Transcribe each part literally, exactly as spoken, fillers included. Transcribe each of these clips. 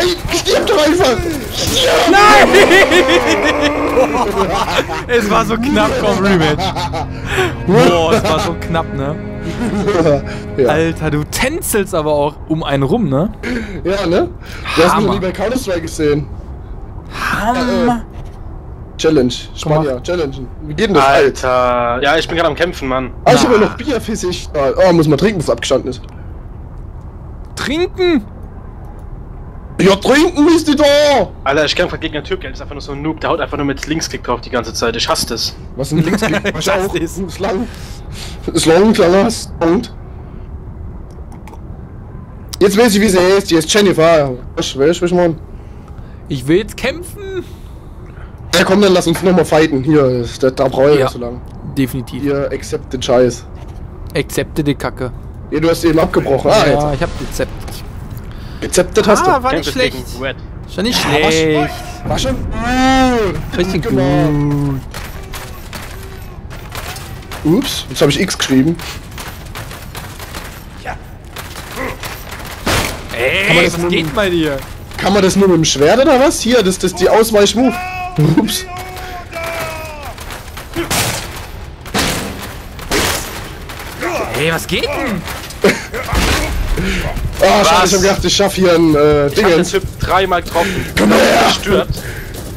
Nein! Stirb doch einfach! Stirb! Nein! Es war so knapp, komm, Rematch. Boah, es war so knapp, ne? Ja. Alter, du tänzelst aber auch um einen rum, ne? Ja, ne? Du hast mich noch nie bei Counter-Strike gesehen. Hammer! Äh, Challenge, Spanier, Challenge. Wie geht denn das? Alter, ja, ich bin gerade am Kämpfen, Mann. Ah, ich habe ja noch Bier für sich. Oh, muss man trinken, bis abgestanden ist. Trinken? Ja, trinken müsst ihr doch! Alter, ich kämpfe gegen einen Türken, der ist einfach nur so ein Noob, der haut einfach nur mit Linksklick drauf die ganze Zeit. Ich hasse das. Was ein Linksklick? Was auch? Ist lang. Ist lang, kleiner. Und? Jetzt weiß ich, wie sie heißt. Die ist Jennifer. Was willst du, Mann? Ich will jetzt kämpfen. Ja, komm, dann lass uns nochmal fighten. Hier, da, da brauche ich ja nicht so lange. Definitiv. Hier, accept den Scheiß. Accepte die Kacke. Ja, du hast eben abgebrochen. Ah, ja, jetzt. Ich hab accepted. Accepted hast ah, du. War nicht schlecht. Schon nicht ja, schlecht. War, schon, war schon gut. Richtig gut. Gemacht. Ups, jetzt habe ich X geschrieben. Ja. Ey, das was geht bei dir? Kann man das nur mit dem Schwert oder was? Hier, das ist die Ausweichmove. Ups. Hey, was geht denn? Ah, oh, schade, ich hab gedacht, ich schaff hier ein äh, Ding. Ich hab den Typ dreimal getroffen. Komm her! Gestürzt.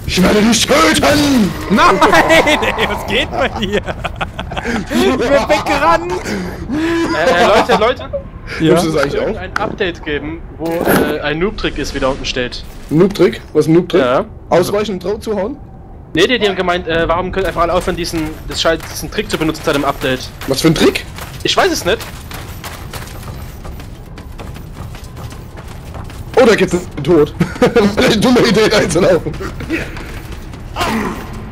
Ich werde dich töten! Nein! Ey, was geht bei dir? Ich bin weggerannt! äh, Leute, Leute! Ja. Es eigentlich auch ein Update geben, wo äh, ein Noob-Trick ist, wie da unten steht. Noob-Trick? Was ist ein Noob-Trick? Ja. Ausweichen und drauf zu hauen? Nee, die, die haben gemeint, äh, warum können einfach alle aufhören, diesen, das Scheiß, diesen Trick zu benutzen seit dem Update. Was für ein Trick? Ich weiß es nicht. Oh, da geht's tot. Vielleicht dumme Idee, da hinzulaufen.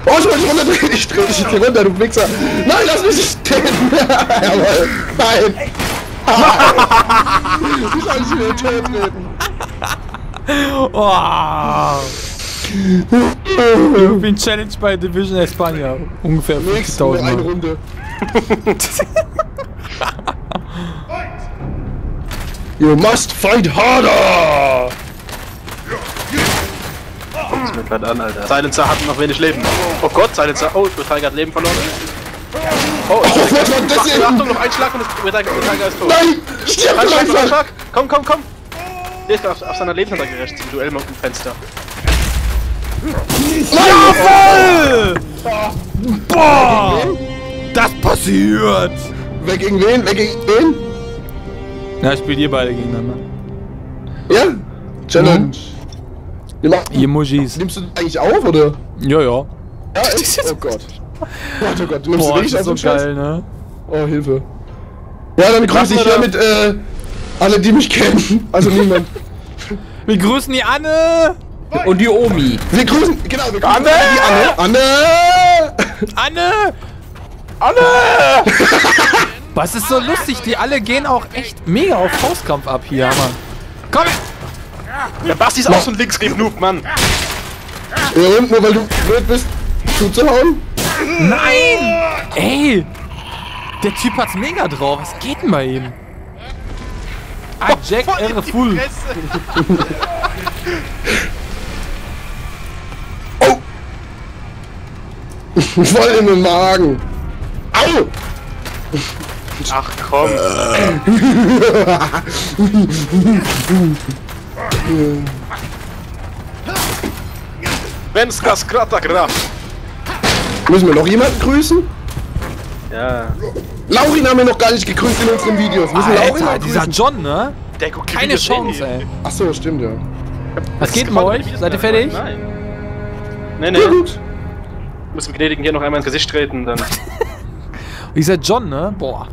Oh, ich wollte runterdrehen, ich dreh dich hier runter, du Wichser. Nein, lass mich nicht stehen. Jawohl, nein. Ich soll nicht wieder töten. Oh. Ich bin challenged bei Division España. Ungefähr fünfzigtausend. Eine Runde. You must fight harder! Das wird grad an, Alter. Silencer hat noch wenig Leben. Oh Gott, Silencer. Oh, ich habe gerade Leben verloren. Oh, ich oh, was war das denn? Achtung, noch ein Schlag und der Tiger ist tot. Nein! Stirb doch einfach! Komm, komm, komm! Der ist auf, auf seiner Lebensanzeige gerecht, im Duell mit dem Fenster. Jawoll! Boah! Das passiert! Wer gegen wen? Wer gegen wen? Na, spielt ihr beide gegeneinander. Ja? Challenge. Mhm. Emojis. Nimmst du das eigentlich auf, oder? Ja, ja. Ja, echt? Oh Gott. Oh Gott, oh Gott, du nimmst wirklich so geil, ne? Oh, Hilfe. Ja, dann grüße ich hiermit äh, alle, die mich kennen. Also niemand. Wir grüßen die Anne und die Omi. Wir grüßen, genau, wir grüßen Anne! Die Anne! Anne! Anne! Anne! Was ist so lustig? Die alle gehen auch echt mega auf Faustkampf ab hier, Mann. Komm! Der Basti ist auch so ein Linksgriff-Noob, Mann. Ja, und nur weil du blöd bist, zuzuhauen? Nein! Ey! Der Typ hat's mega drauf. Was geht denn bei ihm? I Jack irre full. Oh! Voll in den Magen. Au! Ach komm. Wenn's das Krater kraft. Müssen wir noch jemanden grüßen? Ja. Laurin haben wir noch gar nicht gegrüßt in unseren Videos. Müssen Alter, Laurin grüßen? Dieser John, ne? Der guckt keine Chance, ey. Achso, stimmt, ja. Was geht denn bei euch? Seid ihr fertig? Nein. Nee, nee. Ja, gut. Müssen wir Gnädigen hier noch einmal ins Gesicht treten, dann. Dieser John, ne? Boah.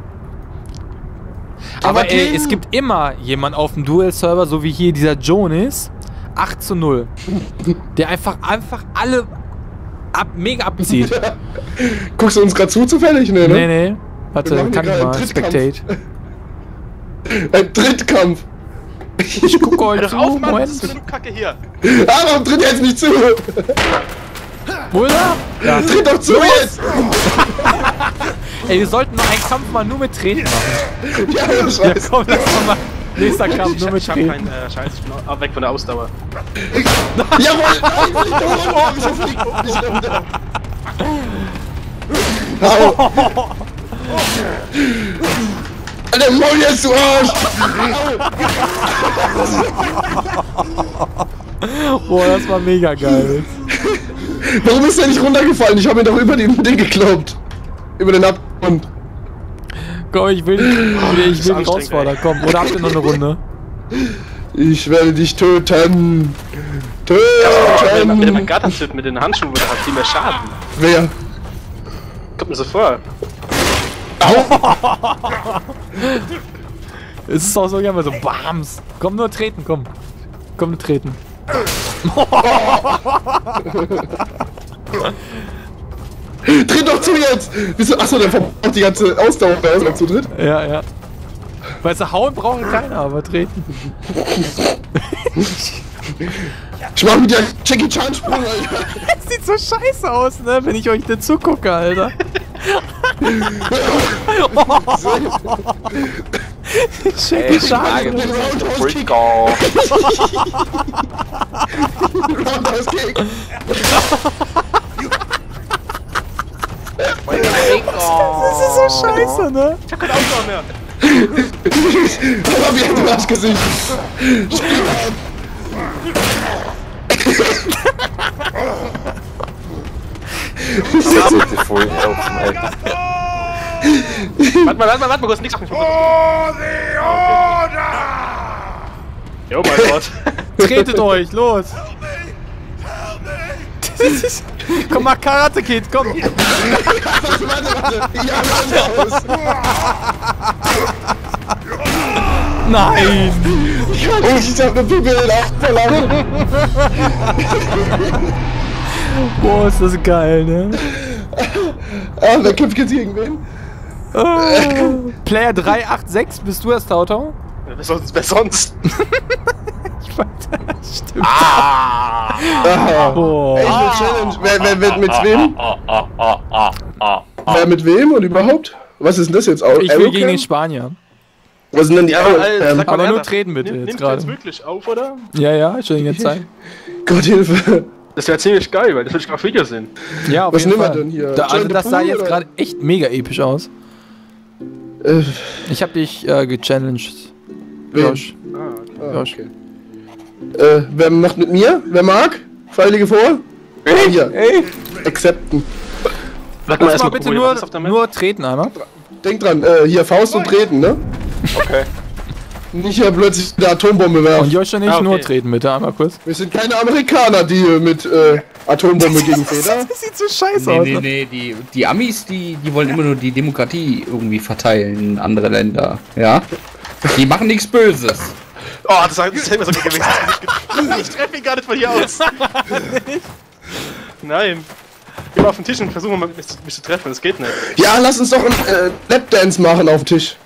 Aber, Aber ey, es gibt immer jemanden auf dem Duell-Server, so wie hier dieser John ist, acht zu null. Der einfach, einfach alle... Ab, mega abzieht. Guckst du uns gerade zu zufällig? Nee, ne? Nee, nee. Warte, kann ich mal. Spectate. Ein Drittkampf. Ich gucke euch doch auf, Mann. Was ist für eine Kacke hier? Ah, warum tritt jetzt nicht zu? Oder? Ja. Tritt doch zu los jetzt! Ey, wir sollten mal einen Kampf mal nur mit Treten machen. Ja, ja komm, lass mal. Nächster Kampf, nur mit Ich hab keinen äh, Scheiß, ich bin auch weg von der Ausdauer. Jawohl! Alter, Maul jetzt, du Arsch! Boah, das war mega geil. Warum ist der nicht runtergefallen? Ich hab ihn doch über den Ding gekloppt. Über den Abgrund. Komm, ich will dich, ich will dich rausfordern. Komm, oder habt ihr noch eine Runde? Ich werde dich töten. Töten! Ja, wenn man, man Gattertipp mit den Handschuhen hat, hat viel mehr Schaden. Wer? Kommt mir so vor. Es ist auch so gerne so Bams. Komm, nur treten, komm. Komm, nur treten. Tritt doch zu jetzt! Achso, der verbraucht die ganze Ausdauer, wenn er zu dritt. Ja, ja. Weißt du, hauen braucht keiner, aber treten. Ich mach mit der Jackie Chan Sprung, Alter. Das sieht so scheiße aus, ne, wenn ich euch denn zugucke, Alter. Jackie Chan Sprung. Roundhouse Kick. Das ist so scheiße, ne? Ich hab keine Ausdauer mehr. Ich hab wieder ein Arschgesicht. Ich hab die Folie auf dem Alter. Warte mal, warte mal, warte mal, kurz, nichts auf mich. Oh, the order! Oh mein Gott. Tretet euch, los! Help me! Help me! Das ist... Komm mal, Karate Kid, komm! Warte, warte! Ja, raus! Nein! Ich hab nicht auf eine Pippe nachverlangt! Boah, ist das geil, ne? Ah, wer kämpft jetzt gegen wen? Oh. Player drei acht sechs, bist du das, Tautau? Wer sonst? Wer sonst? Ich weiß, das stimmt. Ah! Oh. Echt eine Challenge. Wer, wer, wer mit wem? Wer mit wem und überhaupt? Was ist denn das jetzt auch? Ich will gegen den Spanier. Was sind denn die anderen? Ja, ähm, aber nur treten bitte nimm, jetzt gerade. Nimmst du jetzt wirklich auf, oder? Ja, ja, ich will den jetzt zeigen. Gott, Hilfe. Das wäre ziemlich geil, weil das würde Grafiker sind. Ja, auf was jeden nehmen Fall. Wir denn hier? Da, also das sah jetzt gerade echt mega episch aus. Äh. Ich hab dich äh, gechallenged. Josh. Ah, Josh. Okay. Äh, wer macht mit mir? Wer mag? Freiwillige vor? Ey, hier. Ey. Accepten. Lass mal, mal bitte nur, nur treten einmal. Denk dran, äh, hier Faust und treten, ne? Okay. Nicht hier plötzlich eine Atombombe werfen. Und Joshua nicht ah, okay. Nur treten bitte, einmal kurz. Wir sind keine Amerikaner, die mit äh, Atombombe gegen Feder. Das sieht so scheiße nee, aus. Nee, nee, die, die Amis, die, die wollen immer nur die Demokratie irgendwie verteilen in andere Länder. Ja? Die machen nichts Böses. Oh, das ist immer so gewesen. Ich treffe ihn gar nicht von hier aus. Nein. Geh mal auf den Tisch und versuche mal mich, mich zu treffen, das geht nicht. Ja, lass uns doch einen äh, Lapdance machen auf dem Tisch.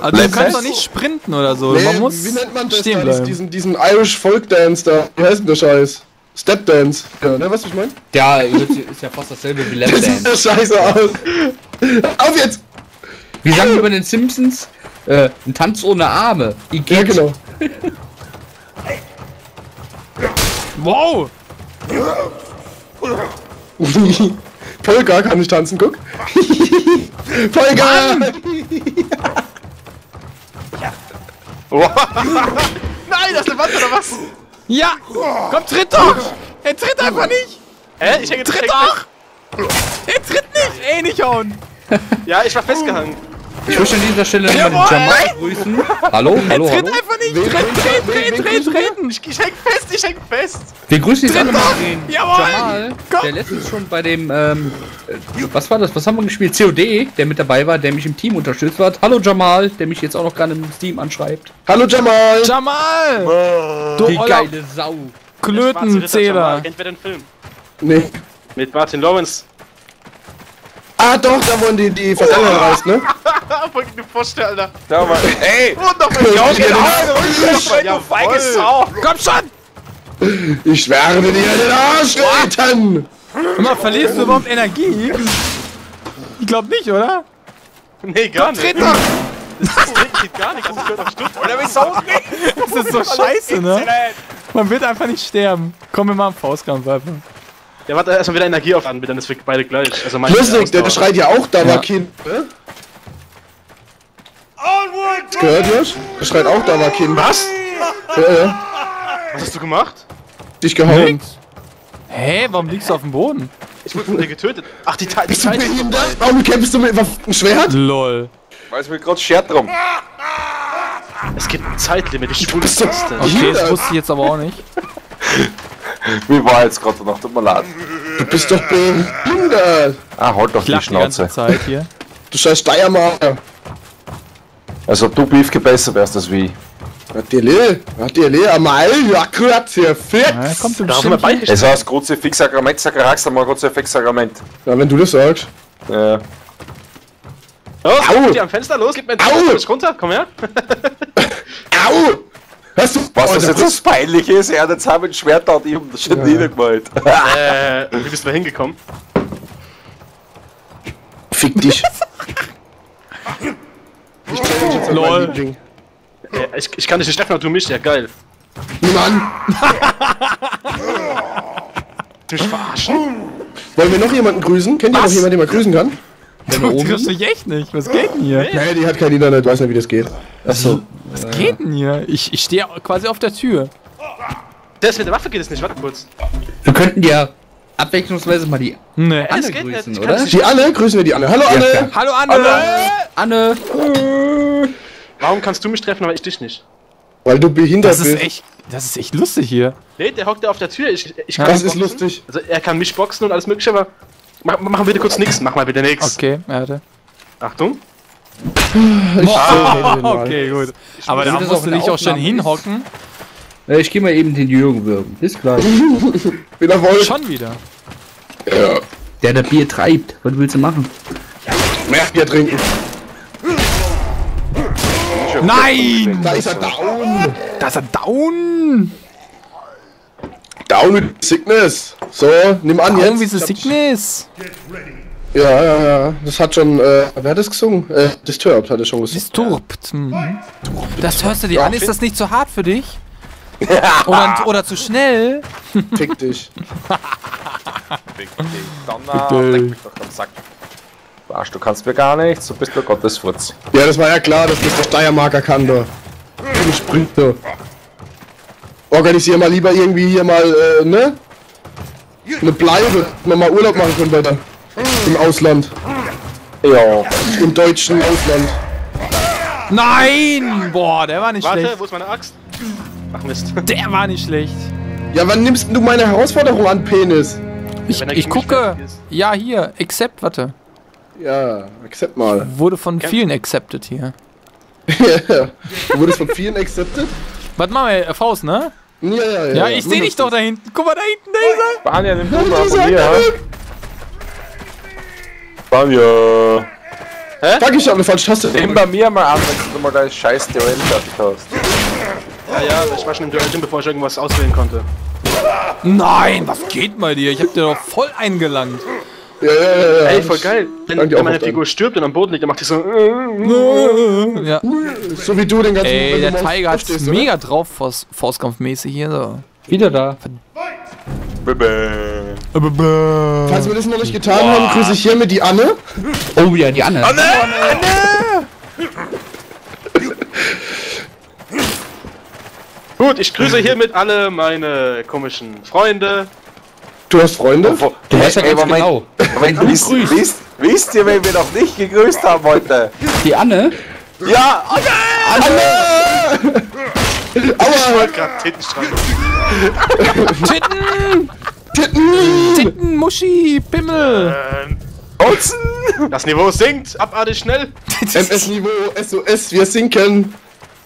Also du kannst doch nicht sprinten oder so. Nee, man muss wie nennt man das stehen da? Diesen, diesen Irish Folk Dance da. Wie heißt denn der Scheiß? Step Dance. Ja, ne, weißt du, was ich meine? Ja, ist ja fast dasselbe wie Lapdance. Das sieht ja scheiße aus. Auf jetzt! Wie sagen wir über den Simpsons? Äh, ein Tanz ohne Arme. Ich ja, genau. Wow! Polka kann ich tanzen, guck. Polka! Nein, das ist eine Wand oder was? Ja! Komm, tritt doch! Er tritt einfach nicht! Hä? Ich hänge tritt doch! Er tritt nicht! Ey, nicht hauen! Ja, ich war festgehangen. Ich möchte an dieser Stelle nochmal den Jamal grüßen. Hallo, hallo, hallo. Tritt einfach nicht! Tritt, tritt, tritt, tritt, tritt! Ich häng fest, ich häng fest! Wir grüßen jetzt alle mal den Jamal, der letztens schon bei dem, ähm, was war das? Was haben wir gespielt? C O D, der mit dabei war, der mich im Team unterstützt hat. Hallo Jamal, der mich jetzt auch noch gerade im Steam anschreibt. Hallo Jamal! Jamal! Du geile Sau! Klötenzähler! Kennt wer den Film? Nee. Mit Martin Lawrence. Ah doch, da wurden die, die Versammlung oh. raus, ne? Wollte ich mir vorstellen, Alter. Da war ey! Wunderbar! Ich hau dir den Arsch! Du feige Sau! Komm schon! Ich werde dir den Arsch retten! Immer verlierst du überhaupt Energie? Ich glaub nicht, oder? Nee, gar nicht. Komm, tritt doch! Das geht gar nicht, das gehört auf Stunden. Oder bist du auch nicht? Das ist so scheiße, ne? Man wird einfach nicht sterben. Komm, wir mal am Faustkampf einfach. Ja, warte, erstmal wieder Energie auf an, bitte, dann ist wir beide gleich. Also lustig, der schreit ja auch da, ja. War Kind, ne? Das gehört Josh? Der schreit auch da, war Kind. Was? Äh, was hast du gemacht? Dich gehauen. Hä, hey, warum liegst du auf dem Boden? Ich wurde von dir getötet. Ach, die Zeit. Bist du behindert? Warum kämpfst du mit einem Schwert? Lol. Weiß mir gerade Schert drum. Es gibt ein Zeitlimit, ich spule das. Okay, das wusste ich jetzt aber auch nicht. Wie war jetzt gerade noch? Tut mir leid. Du bist doch behindert. Ah, halt doch die Schnauze. Zeit hier. Du scheiß Steiermarker. Also, ob du Beefke besser wärst als wie. Hat die Lehr? Hat die Lehr? Mal, ja, kurz, hier, fit! Es heißt, Kruzifix-Sakrament, Sakrarax, mal Kruzifix-Sakrament. Ja, wenn du das sagst. Ja. Los, komm dir am Fenster, los, gib mir ein Fenster runter, komm her. Au! Hörst du? Was das jetzt das peinlich ist, er hat jetzt mit dem Schwert da und ihm das Schritt niedergemalt. Äh, wie bist du da hingekommen? Fick dich. Ich kann dich jetzt an meinen Liebling. Ja, ich, ich kann dich nicht treffen, aber du mich, ja geil. Mann! Du verarschen! Wollen wir noch jemanden grüßen? Kennt ihr noch jemanden, den man grüßen kann? Wenn du oben bist, du echt nicht. Was geht denn hier? Nee, die hat kein Internet, weiß nicht, wie das geht. Achso. Was geht denn hier? Ich, ich stehe quasi auf der Tür. Das mit der Waffe geht es nicht, warte kurz. Wir könnten ja abwechslungsweise mal die nee, Anne grüßen, oder? Die Anne? Grüßen wir die Anne. Hallo Anne! Ja, hallo Anne! Anne! Anne. Warum kannst du mich treffen, aber ich dich nicht? Weil du behindert das ist bist. Echt, das ist echt lustig hier. Nee, der hockt ja auf der Tür. Ich, ich kann das ist boxen. Lustig. Also er kann mich boxen und alles mögliche, aber... Mach, mach mal bitte kurz nix. Mach mal bitte nix. Okay, warte. Achtung. Ich oh, oh, okay, gut. Ich aber da musst du dich auch schon hinhocken. Ich geh mal eben den Jürgen würgen. Ist klar. Wieder voll. Schon wieder. Ja. Der der Bier treibt. Was willst du machen? Mehr Bier trinken. Nein! Da ist er down! Da ist er down! Down mit Sickness! So, nimm an jetzt! Down mit Sickness! Ja, ja, ja. Das hat schon, äh, wer hat das gesungen? Äh, Disturbed hat er schon gesungen. Disturbed. Mhm. Das hörst du dir an, ist das nicht zu hart für dich? Oder, oder zu schnell? Fick dich. Fick dich. Donner, leck mich doch am Sack. Arsch, du kannst mir gar nichts, du bist nur Gottesfurz. Ja, das war ja klar, dass das der Steiermarker kann, du. Du Sprinter. Organisier mal lieber irgendwie hier mal, äh, ne? Eine Bleibe, dass wir mal Urlaub machen können, weiter. Im Ausland. Ja. Im deutschen Ausland. Nein! Boah, der war nicht Warte, schlecht. Warte, wo ist meine Axt? Ach Mist. Der war nicht schlecht. Ja, wann nimmst du meine Herausforderung an, Penis? Ich, ja, ich gucke. Ja, hier. Accept, warte. Ja, accept mal. Wurde von vielen accepted hier. Ja, du wurdest von vielen accepted? Was machen wir? Faust, ne? Ja, ja, ja. Ja, ich seh dich doch da hinten. Guck mal da hinten, da ist er! Spanier, nimm du mal von mir, Spanier! Hä? Fuck, ich hab eine falsche Taste. Nimm bei mir mal an, wenn du mal deine scheiß Duell fertig hast. Ja, ja, ich war schon im Duell drin, bevor ich irgendwas auswählen konnte. Nein, was geht bei dir? Ich hab dir doch voll eingelangt. Ja, ja, ja, ja. Ey, voll geil. Wenn, wenn meine Figur stirbt und am Boden liegt, dann macht die so. Ja. So wie du den ganzen. Ey, der Tiger hat stehst, mega oder? Drauf, Faust, faustkampfmäßig hier so. Wieder da. Bebe. Bebe. Falls wir das noch nicht getan Boah. haben, grüße ich hiermit die Anne. Oh ja, die Anne. Anne! Anne! Gut, ich grüße hiermit alle meine komischen Freunde. Du hast Freunde? Oh, du weißt ja ganz ey, genau. Moment, wisst, wisst, wisst ihr, wen wir noch nicht gegrüßt haben heute? Die Anne? Ja! Anne! Anne! Anne! Aua! Ich wollte gerade Titten schreiben. Titten! Titten! Titten, Muschi, Pimmel! Ähm. Olsen! Das Niveau sinkt, abartig schnell! M S-Niveau, S O S, wir sinken!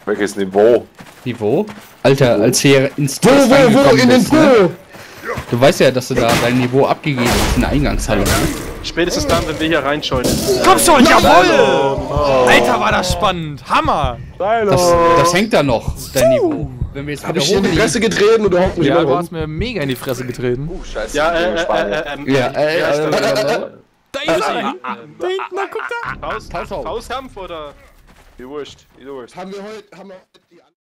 Welches Niveau? Niveau? Alter, als hier ins Wo, wo, wo, in den Pro! Du weißt ja, dass du da dein Niveau abgegeben hast in der Eingangshalle. Spätestens dann, wenn wir hier reinscheuen. Komm schon, jawohl! Oh. Alter, war das spannend! Hammer! Das, das hängt da noch, dein Niveau. Wenn wir jetzt hab ich in die Fresse getreten oder hoffentlich ja, du hast mir mega in die Fresse getreten. Uh, scheiße. Ja, äh, äh, ähm, ja, äh, ja, äh, äh, äh, äh, Da ist er! Da hinten, da guckt er! Faustkampf, oder? Die Wurst, die Wurst. Haben wir heute, haben wir heute